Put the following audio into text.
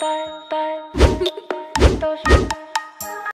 Bye.